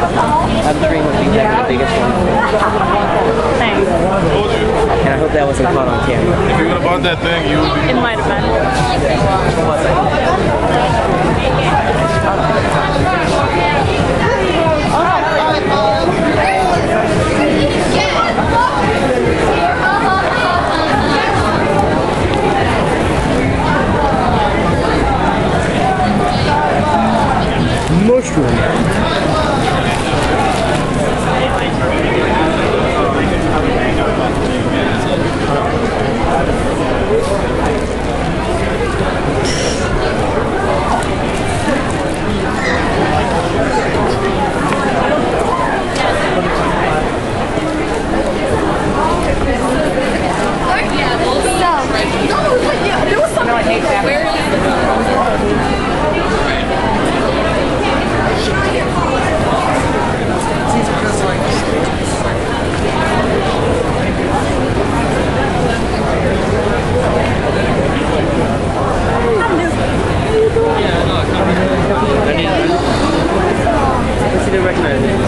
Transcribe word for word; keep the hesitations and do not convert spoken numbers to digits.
I'm dreaming would be definitely the biggest one. Thanks. And I hope that wasn't caught on camera. If you would have bought that thing, you would be... It might have been. What was it? I didn't recognize it.